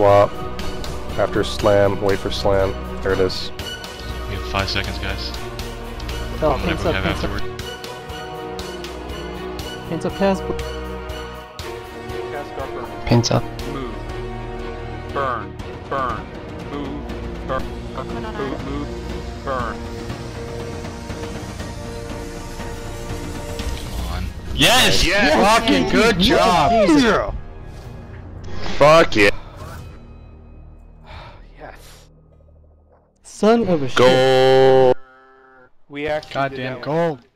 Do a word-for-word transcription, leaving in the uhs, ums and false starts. swap. After slam, wait for slam. There it is. We have five seconds, guys. Oh, hands up, hands up. Hands up, cast. Cast or burn. Pins up. Move. Burn. Burn. Move. Burn. Move. Move. Burn. Come on. Yes! Yes! Yes! Fucking yes! Good job! Yes! Fuck yeah. Yes. Son of a shit. Gold. We actually goddamn gold.